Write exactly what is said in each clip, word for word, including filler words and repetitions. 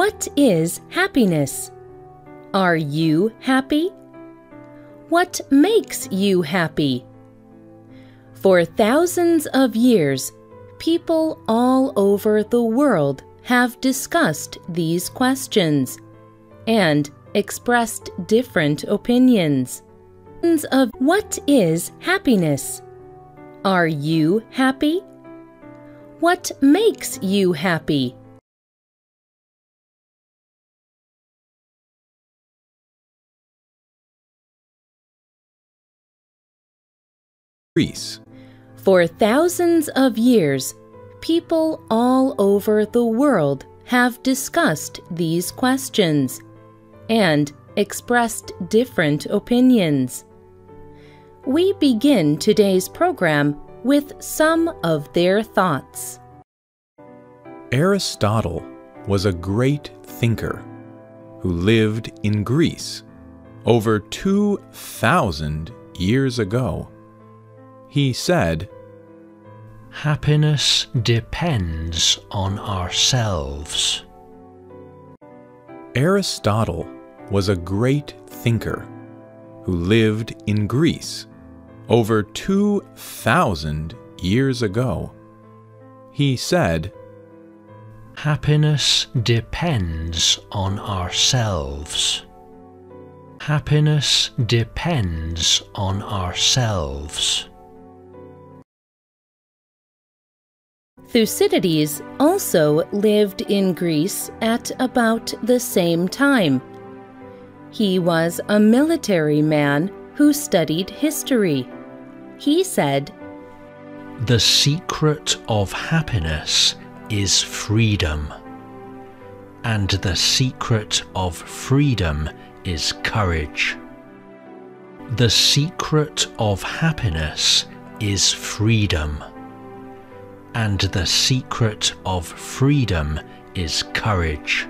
What is happiness? Are you happy? What makes you happy? For thousands of years, people all over the world have discussed these questions and expressed different opinions. Of what is happiness? Are you happy? What makes you happy? Greece. For thousands of years, people all over the world have discussed these questions and expressed different opinions. We begin today's program with some of their thoughts. Aristotle was a great thinker who lived in Greece over two thousand years ago. He said, "Happiness depends on ourselves." Aristotle was a great thinker who lived in Greece over two thousand years ago. He said, "Happiness depends on ourselves. Happiness depends on ourselves." Thucydides also lived in Greece at about the same time. He was a military man who studied history. He said, "The secret of happiness is freedom, and the secret of freedom is courage. The secret of happiness is freedom, and the secret of freedom is courage.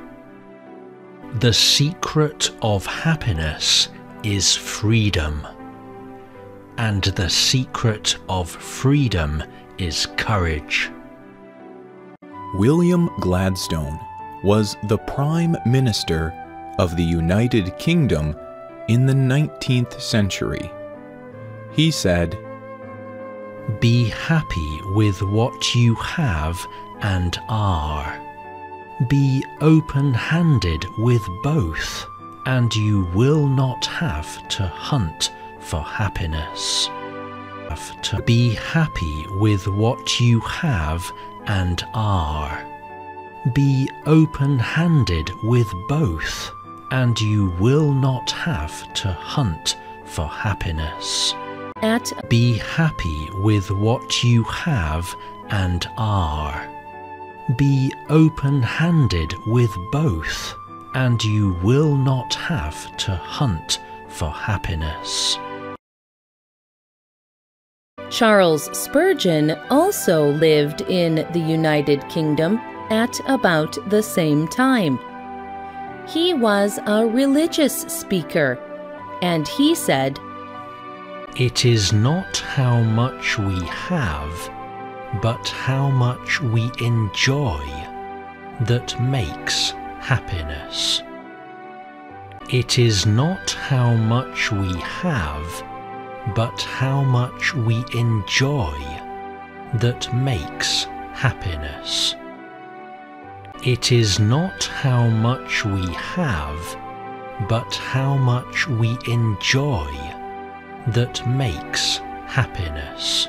The secret of happiness is freedom, and the secret of freedom is courage." William Gladstone was the Prime Minister of the United Kingdom in the nineteenth century. He said, "Be happy with what you have and are. Be open-handed with both, and you will not have to hunt for happiness. Have to be happy with what you have and are. Be open-handed with both, and you will not have to hunt for happiness." At Be happy with what you have and are. Be open-handed with both, and you will not have to hunt for happiness. Charles Spurgeon also lived in the United Kingdom at about the same time. He was a religious speaker, and he said, "It is not how much we have, but how much we enjoy that makes happiness. It is not how much we have, but how much we enjoy that makes happiness. It is not how much we have, but how much we enjoy that makes happiness."